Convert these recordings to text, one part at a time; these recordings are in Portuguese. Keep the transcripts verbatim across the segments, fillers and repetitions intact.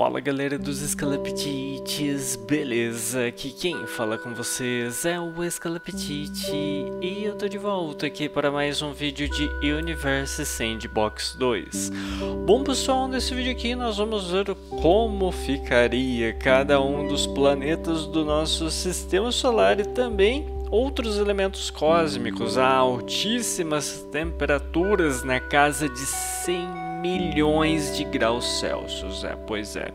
Fala galera dos Escalapititis, beleza? Aqui quem fala com vocês é o Escalapitite e eu tô de volta aqui para mais um vídeo de Universe Sandbox dois. Bom pessoal, nesse vídeo aqui nós vamos ver como ficaria cada um dos planetas do nosso sistema solar e também outros elementos cósmicos a altíssimas temperaturas na casa de cem milhões de graus Celsius, é, pois é.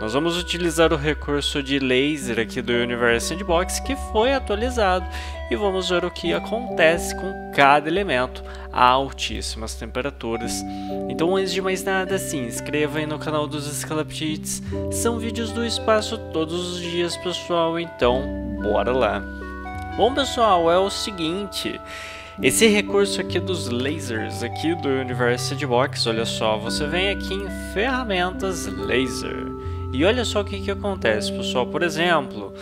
Nós vamos utilizar o recurso de laser aqui do Universe Sandbox que foi atualizado e vamos ver o que acontece com cada elemento a altíssimas temperaturas. Então, antes de mais nada, se inscreva aí no canal dos Escalapitites, são vídeos do espaço todos os dias, pessoal, então bora lá. Bom pessoal, é o seguinte, esse recurso aqui dos lasers aqui do Universe Sandbox, olha só, você vem aqui em ferramentas laser e olha só o que que acontece, pessoal. Por exemplo,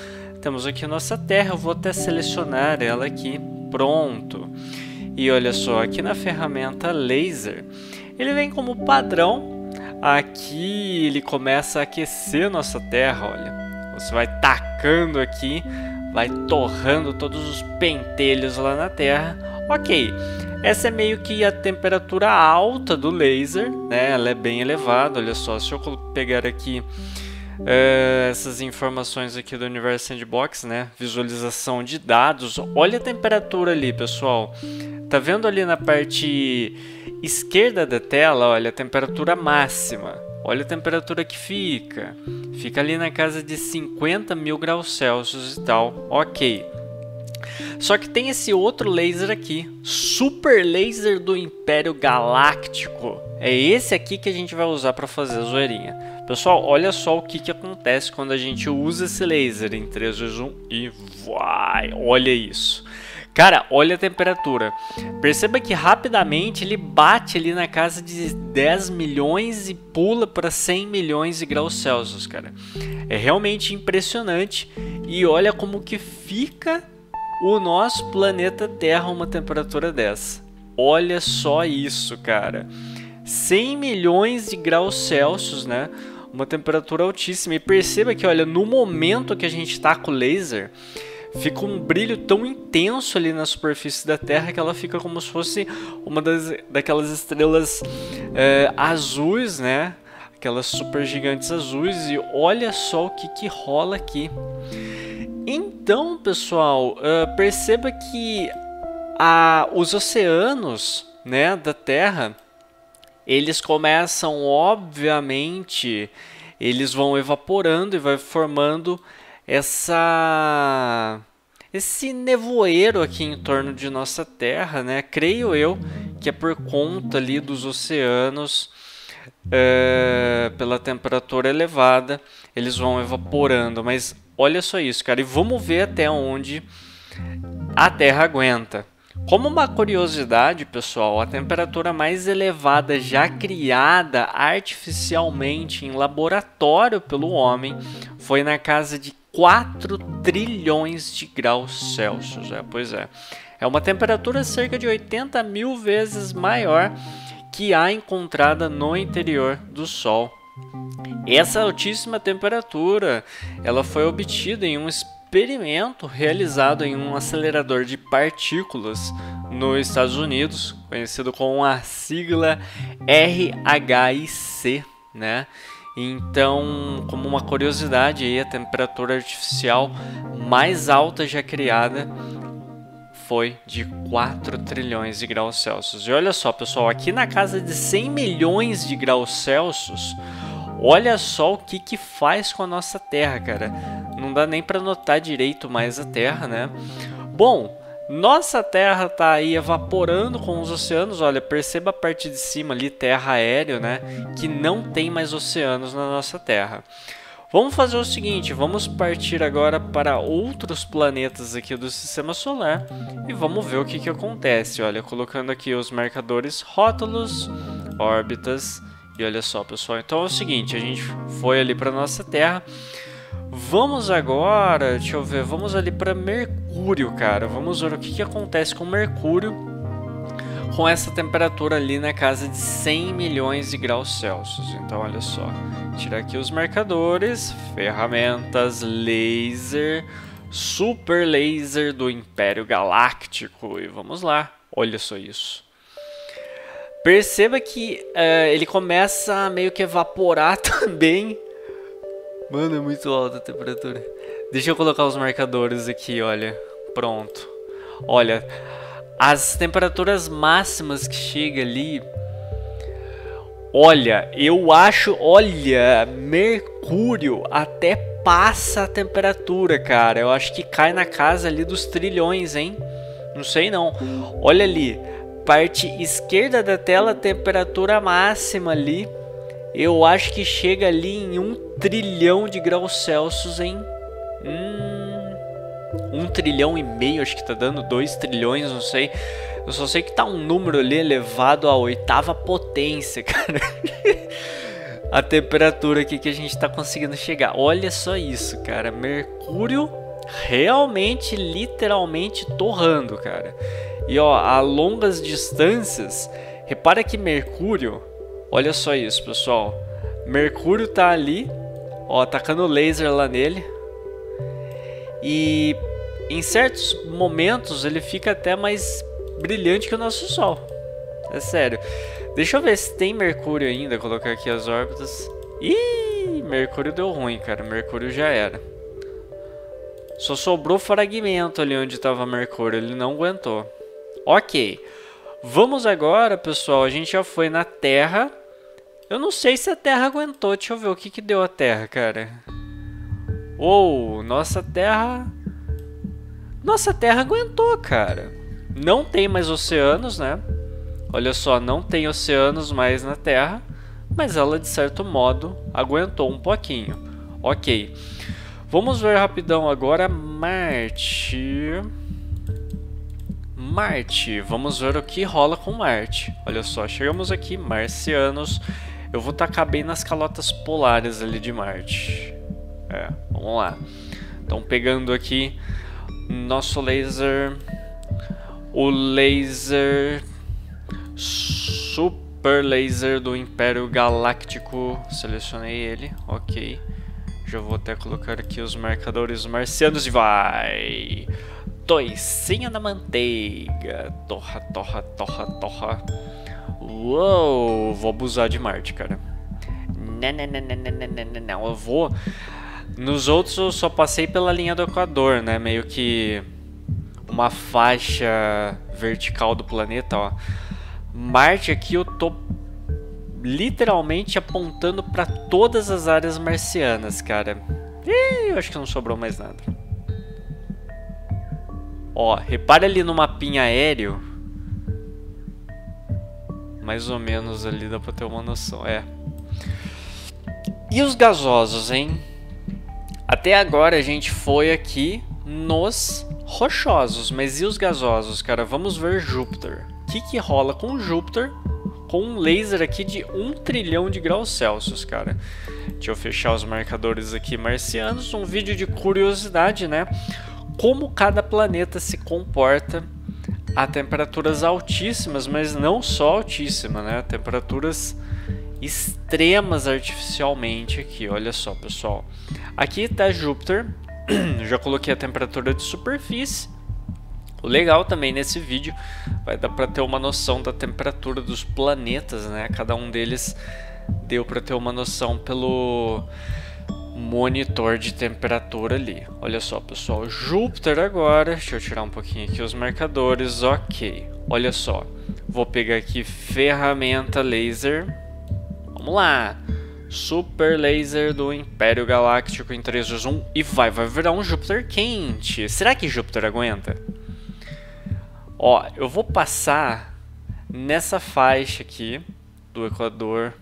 temos aqui nossa Terra, eu vou até selecionar ela aqui, pronto. E olha só, aqui na ferramenta laser, ele vem como padrão, aqui ele começa a aquecer nossa Terra, olha, você vai tacando aqui, vai torrando todos os pentelhos lá na Terra. Ok, essa é meio que a temperatura alta do laser, né? Ela é bem elevada, olha só, se eu pegar aqui uh, essas informações aqui do Universe Sandbox, né? Visualização de dados, olha a temperatura ali, pessoal. Tá vendo ali na parte esquerda da tela, olha, a temperatura máxima. Olha a temperatura que fica, fica ali na casa de cinquenta mil graus Celsius e tal, ok. Só que tem esse outro laser aqui, Super Laser do Império Galáctico, é esse aqui que a gente vai usar para fazer a zoeirinha. Pessoal, olha só o que que acontece quando a gente usa esse laser em três, dois, um e vai, olha isso. Cara, olha a temperatura, perceba que rapidamente ele bate ali na casa de dez milhões e pula para cem milhões de graus Celsius, cara. É realmente impressionante e olha como que fica o nosso planeta Terra a uma temperatura dessa. Olha só isso, cara, cem milhões de graus Celsius, né? Uma temperatura altíssima e perceba que, olha, no momento que a gente taca o laser, fica um brilho tão intenso ali na superfície da Terra que ela fica como se fosse uma das, daquelas estrelas é, azuis, né? Aquelas super gigantes azuis. E olha só o que que rola aqui. Então, pessoal, uh, perceba que a, os oceanos, né, da Terra, eles começam, obviamente, eles vão evaporando e vai formando Essa, esse nevoeiro aqui em torno de nossa Terra, né? Creio eu que é por conta ali dos oceanos, é, pela temperatura elevada, eles vão evaporando. Mas olha só isso, cara, e vamos ver até onde a Terra aguenta. Como uma curiosidade, pessoal, a temperatura mais elevada já criada artificialmente em laboratório pelo homem foi na casa de quatro trilhões de graus Celsius, é, pois é. É uma temperatura cerca de oitenta mil vezes maior que a encontrada no interior do Sol. Essa altíssima temperatura, ela foi obtida em um experimento realizado em um acelerador de partículas nos Estados Unidos, conhecido com a sigla R H I C, né? Então, como uma curiosidade, aí, a temperatura artificial mais alta já criada foi de quatro trilhões de graus Celsius. E olha só, pessoal, aqui na casa de cem milhões de graus Celsius, olha só o que que faz com a nossa Terra, cara. Não dá nem para notar direito mais a Terra, né? Bom, nossa Terra tá aí evaporando com os oceanos, olha, perceba a parte de cima ali, terra aéreo, né, que não tem mais oceanos na nossa Terra. Vamos fazer o seguinte, vamos partir agora para outros planetas aqui do Sistema Solar e vamos ver o que que acontece, olha, colocando aqui os marcadores, rótulos, órbitas e olha só, pessoal, então é o seguinte, a gente foi ali para nossa Terra. Vamos agora, deixa eu ver, vamos ali para Mercúrio, cara. Vamos ver o que que acontece com Mercúrio com essa temperatura ali na casa de cem milhões de graus Celsius. Então olha só, tirar aqui os marcadores, ferramentas, laser, Super Laser do Império Galáctico, e vamos lá, olha só isso. Perceba que uh, ele começa a meio que evaporar também. Mano, é muito alta a temperatura. Deixa eu colocar os marcadores aqui, olha. Pronto. Olha, as temperaturas máximas que chega ali. Olha, eu acho, olha, Mercúrio até passa a temperatura, cara. Eu acho que cai na casa ali dos trilhões, hein? Não sei não. Olha ali. Parte esquerda da tela, temperatura máxima ali, eu acho que chega ali em um trilhão de graus Celsius, hein? Hum, um trilhão e meio, acho que tá dando, dois trilhões, não sei. Eu só sei que tá um número ali elevado à oitava potência, cara. A temperatura aqui que a gente tá conseguindo chegar. Olha só isso, cara. Mercúrio realmente, literalmente torrando, cara. E ó, a longas distâncias, repara que Mercúrio, olha só isso, pessoal. Mercúrio tá ali, ó, tacando laser lá nele. E em certos momentos ele fica até mais brilhante que o nosso Sol. É sério. Deixa eu ver se tem Mercúrio ainda, colocar aqui as órbitas. Ih, Mercúrio deu ruim, cara. Mercúrio já era. Só sobrou fragmento ali onde tava Mercúrio, ele não aguentou. Ok, vamos agora, pessoal, a gente já foi na Terra. Eu não sei se a Terra aguentou, deixa eu ver o que que deu a Terra, cara. Uou, nossa Terra... Nossa Terra aguentou, cara. Não tem mais oceanos, né? Olha só, não tem oceanos mais na Terra, mas ela, de certo modo, aguentou um pouquinho. Ok, vamos ver rapidão agora Marte... Marte, vamos ver o que rola com Marte. Olha só, chegamos aqui, marcianos. Eu vou tacar bem nas calotas polares ali de Marte. É, vamos lá. Então pegando aqui nosso laser, o laser Super Laser do Império Galáctico. Selecionei ele, ok. Já vou até colocar aqui os marcadores marcianos e vai. Toicinha da manteiga. Torra, torra, torra, torra. Uou, vou abusar de Marte, cara. Não, não, não, não, não, não, não. Eu vou... Nos outros eu só passei pela linha do Equador, né? Meio que uma faixa vertical do planeta, ó. Marte aqui eu tô literalmente apontando pra todas as áreas marcianas, cara. Ih, eu acho que não sobrou mais nada. Ó, repara ali no mapinha aéreo. Mais ou menos ali dá pra ter uma noção, é. E os gasosos, hein? Até agora a gente foi aqui nos rochosos, mas e os gasosos, cara? Vamos ver Júpiter. O que que rola com Júpiter com um laser aqui de um trilhão de graus Celsius, cara? Deixa eu fechar os marcadores aqui marcianos. Um vídeo de curiosidade, né? Como cada planeta se comporta a temperaturas altíssimas, mas não só altíssima, né? Temperaturas extremas artificialmente aqui, olha só, pessoal. Aqui está Júpiter, já coloquei a temperatura de superfície. O legal também nesse vídeo vai dar para ter uma noção da temperatura dos planetas, né? Cada um deles deu para ter uma noção pelo... monitor de temperatura ali. Olha só, pessoal, Júpiter agora. Deixa eu tirar um pouquinho aqui os marcadores. Ok, olha só. Vou pegar aqui ferramenta laser. Vamos lá. Super Laser do Império Galáctico em três, dois, um. E vai, vai virar um Júpiter quente. Será que Júpiter aguenta? Ó, eu vou passar nessa faixa aqui do Equador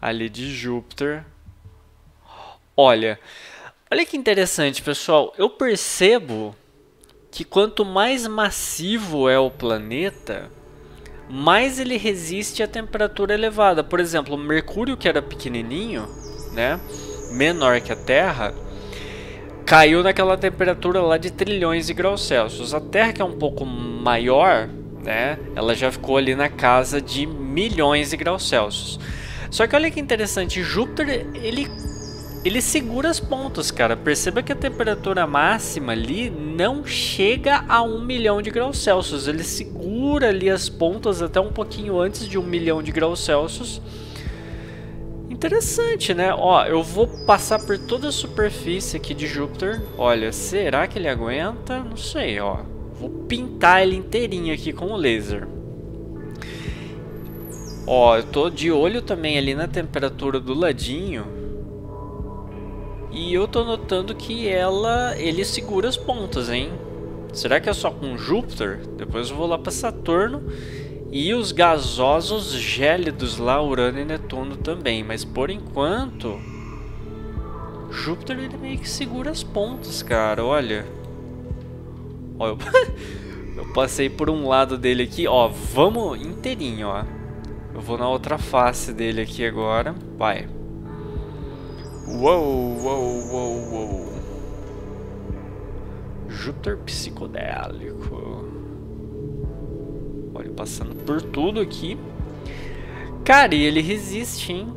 ali de Júpiter. Olha, olha que interessante, pessoal, eu percebo que quanto mais massivo é o planeta, mais ele resiste à temperatura elevada. Por exemplo, Mercúrio, que era pequenininho, né, menor que a Terra, caiu naquela temperatura lá de trilhões de graus Celsius. A Terra, que é um pouco maior, né? Ela já ficou ali na casa de milhões de graus Celsius. Só que olha que interessante, Júpiter, ele, ele segura as pontas, cara. Perceba que a temperatura máxima ali não chega a um milhão de graus Celsius. Ele segura ali as pontas até um pouquinho antes de um milhão de graus Celsius. Interessante, né? Ó, eu vou passar por toda a superfície aqui de Júpiter. Olha, será que ele aguenta? Não sei, ó. Vou pintar ele inteirinho aqui com o laser. Ó, eu tô de olho também ali na temperatura do ladinho. E eu tô notando que ela, ele segura as pontas, hein? Será que é só com Júpiter? Depois eu vou lá pra Saturno. E os gasosos gélidos lá, Urano e Netuno também. Mas por enquanto, Júpiter ele meio que segura as pontas, cara. Olha. Ó, eu, eu passei por um lado dele aqui. Ó, vamos inteirinho, ó. Eu vou na outra face dele aqui agora. Vai. Uou, uou, uou, uou. Júpiter psicodélico. Olha, passando por tudo aqui. Cara, e ele resiste, hein?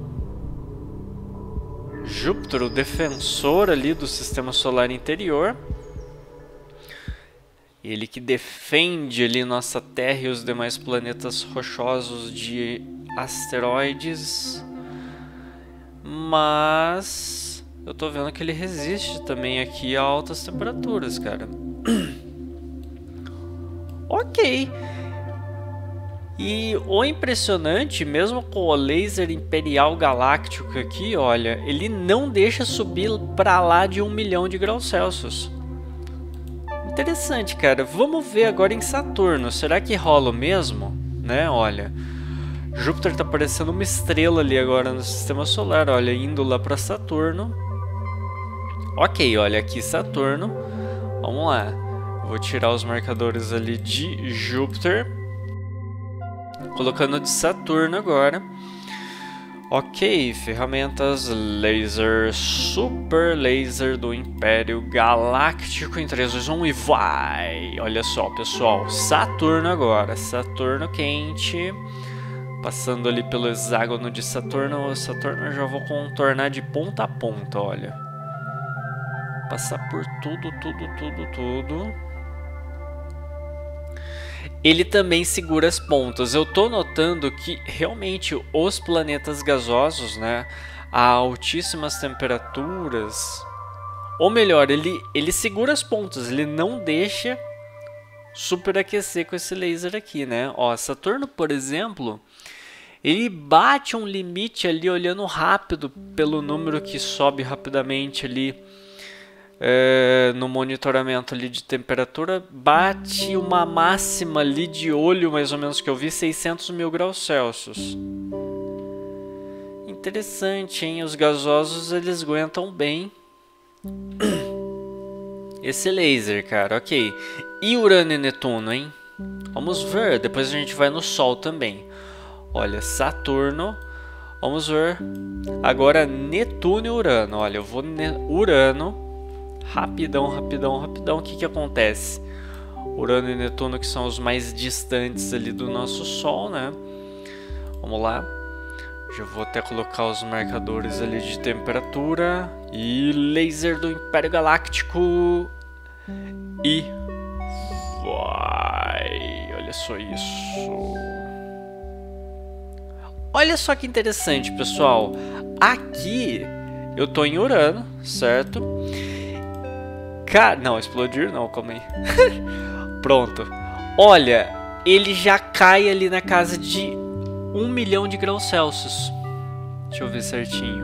Júpiter, o defensor ali do sistema solar interior. Ele que defende ali nossa Terra e os demais planetas rochosos de asteroides. Mas eu tô vendo que ele resiste também aqui a altas temperaturas, cara. Ok. E o impressionante, mesmo com o laser imperial galáctico aqui, olha, ele não deixa subir para lá de um milhão de graus Celsius. Interessante, cara. Vamos ver agora em Saturno. Será que rola mesmo? Né, olha. Júpiter tá parecendo uma estrela ali agora no sistema solar, olha, indo lá para Saturno. Ok, olha, aqui Saturno. Vamos lá. Vou tirar os marcadores ali de Júpiter. Colocando de Saturno agora. Ok, ferramentas, laser, super laser do Império Galáctico em três, dois, um e vai! Olha só, pessoal, Saturno agora, Saturno quente. Passando ali pelo hexágono de Saturno, Saturno eu já vou contornar de ponta a ponta, olha. Passar por tudo, tudo, tudo, tudo. Ele também segura as pontas. Eu tô notando que realmente os planetas gasosos, né, a altíssimas temperaturas, ou melhor, ele, ele segura as pontas, ele não deixa superaquecer com esse laser aqui, né? Ó, Saturno, por exemplo, ele bate um limite ali, olhando rápido pelo número que sobe rapidamente ali. É, no monitoramento ali de temperatura, bate uma máxima ali de olho, mais ou menos, que eu vi, seiscentos mil graus Celsius. Interessante, hein? Os gasosos, eles aguentam bem esse laser, cara, ok. E Urano e Netuno, hein? Vamos ver, depois a gente vai no Sol também. Olha, Saturno. Vamos ver. Agora, Netuno e Urano. Olha, eu vou Urano. Rapidão, rapidão, rapidão, o que que acontece? Urano e Netuno, que são os mais distantes ali do nosso Sol, né? Vamos lá. Já vou até colocar os marcadores ali de temperatura. E laser do Império Galáctico. E vai! Olha só isso. Olha só que interessante, pessoal. Aqui eu tô em Urano, certo? Cara, não, explodir não, calma aí. Pronto. Olha, ele já cai ali na casa de um milhão de graus Celsius. Deixa eu ver certinho.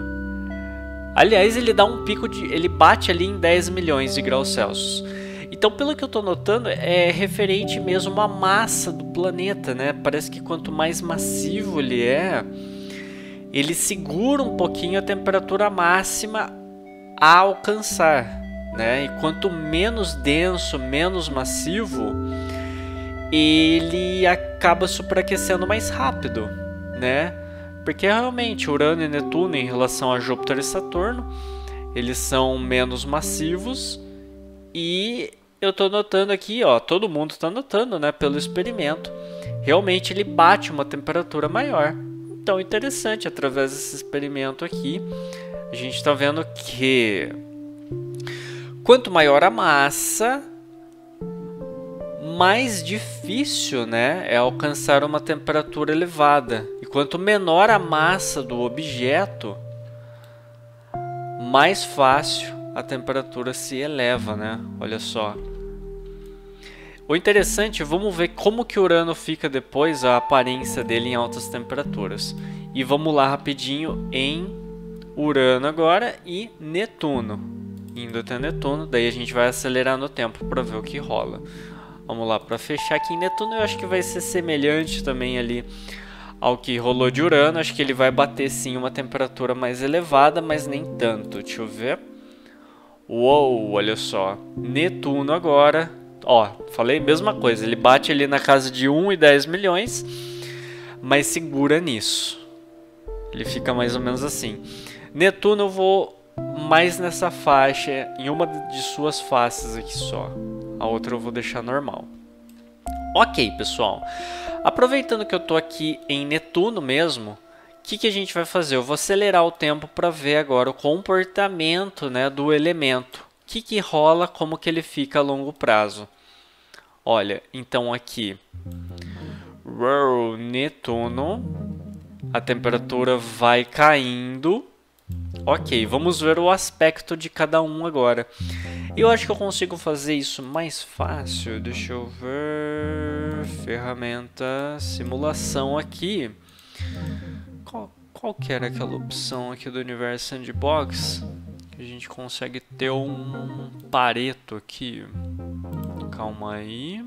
Aliás, ele dá um pico de... ele bate ali em dez milhões de graus Celsius. Então, pelo que eu tô notando, é referente mesmo à massa do planeta, né? Parece que quanto mais massivo ele é, ele segura um pouquinho a temperatura máxima a alcançar, né? E quanto menos denso, menos massivo, ele acaba superaquecendo mais rápido, né? Porque realmente Urano e Netuno, em relação a Júpiter e Saturno, eles são menos massivos. E eu tô notando aqui, ó, todo mundo tá notando, né, pelo experimento, realmente ele bate uma temperatura maior. Então, interessante, através desse experimento aqui, a gente está vendo que quanto maior a massa, mais difícil, né, é alcançar uma temperatura elevada. E quanto menor a massa do objeto, mais fácil a temperatura se eleva, né? Olha só. O interessante, vamos ver como que Urano fica depois, a aparência dele em altas temperaturas. E vamos lá rapidinho em Urano agora e Netuno. Indo até Netuno, daí a gente vai acelerar no tempo para ver o que rola. Vamos lá, para fechar aqui em Netuno, eu acho que vai ser semelhante também ali ao que rolou de Urano. Acho que ele vai bater sim uma temperatura mais elevada, mas nem tanto. Deixa eu ver. Uou, olha só. Netuno agora. Ó, falei a mesma coisa. Ele bate ali na casa de um e dez milhões, mas segura nisso. Ele fica mais ou menos assim. Netuno eu vou mais nessa faixa, em uma de suas faces aqui só. A outra eu vou deixar normal. Ok, pessoal. Aproveitando que eu tô aqui em Netuno mesmo, o que, que a gente vai fazer? Eu vou acelerar o tempo para ver agora o comportamento, né, do elemento. O que, que rola, como que ele fica a longo prazo. Olha, então aqui. Uou, Netuno. A temperatura vai caindo. Ok, vamos ver o aspecto de cada um agora. Eu acho que eu consigo fazer isso mais fácil. Deixa eu ver... Ferramenta... Simulação aqui. Qual, qual que era aquela opção aqui do Universe Sandbox? Que a gente consegue ter um Pareto aqui. Calma aí.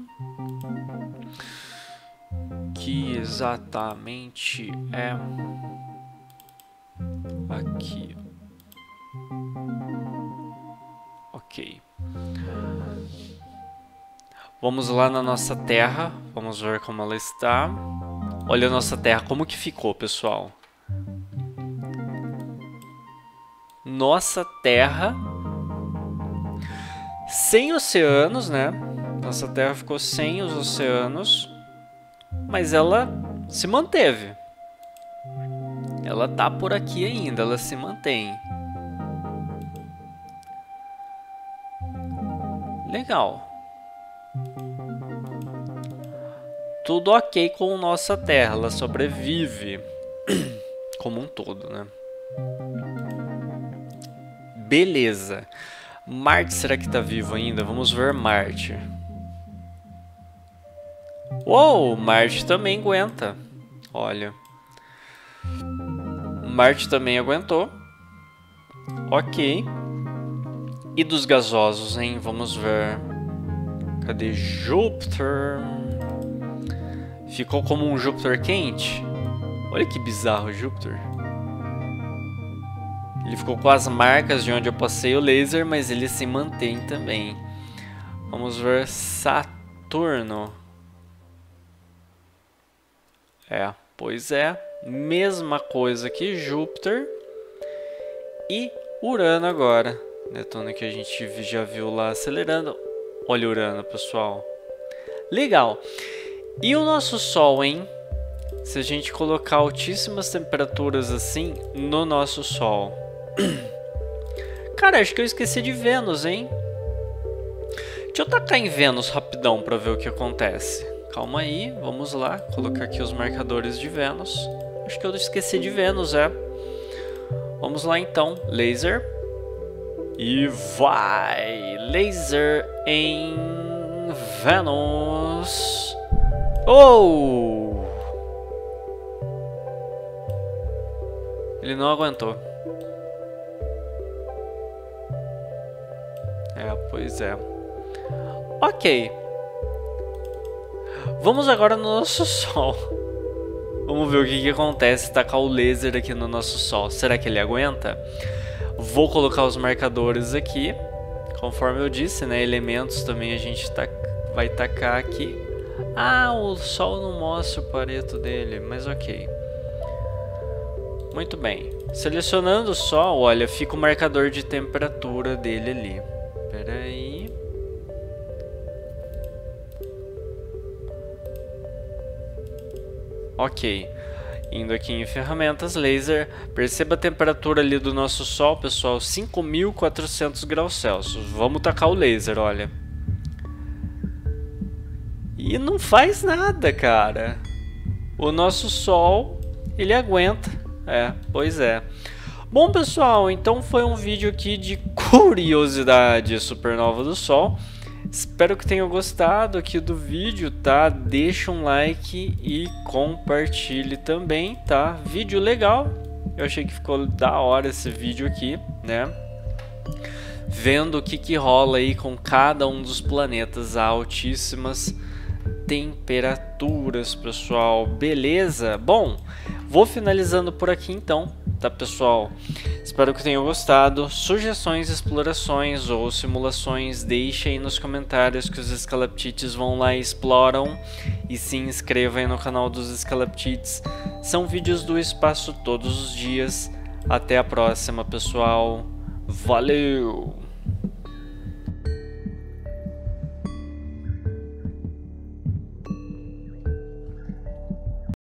Que exatamente é... Aqui. Ok. Vamos lá na nossa Terra. Vamos ver como ela está. Olha a nossa Terra, como que ficou, pessoal. Nossa Terra sem oceanos, né? Nossa Terra ficou sem os oceanos, mas ela se manteve. Ela tá por aqui ainda, ela se mantém. Legal. Tudo ok com nossa Terra, ela sobrevive como um todo, né? Beleza. Marte, será que tá vivo ainda? Vamos ver Marte. Uou, Marte também aguenta. Olha. Marte também aguentou. Ok. E dos gasosos, hein? Vamos ver. Cadê Júpiter? Ficou como um Júpiter quente? Olha que bizarro, Júpiter. Ele ficou com as marcas de onde eu passei o laser, mas ele se mantém também. Vamos ver Saturno. É, pois é. Mesma coisa que Júpiter e Urano agora. Netuno que a gente já viu lá acelerando. Olha Urano, pessoal. Legal. E o nosso Sol, hein? Se a gente colocar altíssimas temperaturas assim no nosso Sol. Cara, acho que eu esqueci de Vênus, hein? Deixa eu tacar em Vênus rapidão para ver o que acontece. Calma aí, vamos lá. Colocar aqui os marcadores de Vênus. Acho que eu esqueci de Vênus, é. Vamos lá então. Laser. E vai! Laser em Vênus. Oh! Ele não aguentou. É, pois é. Ok. Vamos agora no nosso Sol. Vamos ver o que, que acontece. Tacar o laser aqui no nosso Sol. Será que ele aguenta? Vou colocar os marcadores aqui. Conforme eu disse, né? Elementos também a gente taca, vai tacar aqui. Ah, o Sol não mostra o Pareto dele, mas ok. Muito bem. Selecionando o Sol, olha, fica o marcador de temperatura dele ali. Pera aí. Ok. Indo aqui em ferramentas, laser, perceba a temperatura ali do nosso sol, pessoal, cinco mil e quatrocentos graus Celsius. Vamos tacar o laser, olha. E não faz nada, cara. O nosso sol, ele aguenta. É, pois é. Bom, pessoal, então foi um vídeo aqui de curiosidade supernova do sol. Espero que tenham gostado aqui do vídeo, tá? Deixa um like e compartilhe também, tá? Vídeo legal. Eu achei que ficou da hora esse vídeo aqui, né? Vendo o que que rola aí com cada um dos planetas a altíssimas temperaturas, pessoal. Beleza? Bom, vou finalizando por aqui então, tá, pessoal? Espero que tenham gostado. Sugestões, explorações ou simulações, deixem aí nos comentários, que os Escalapitites vão lá e exploram. E se inscrevam aí no canal dos Escalapitites. São vídeos do espaço todos os dias. Até a próxima, pessoal. Valeu!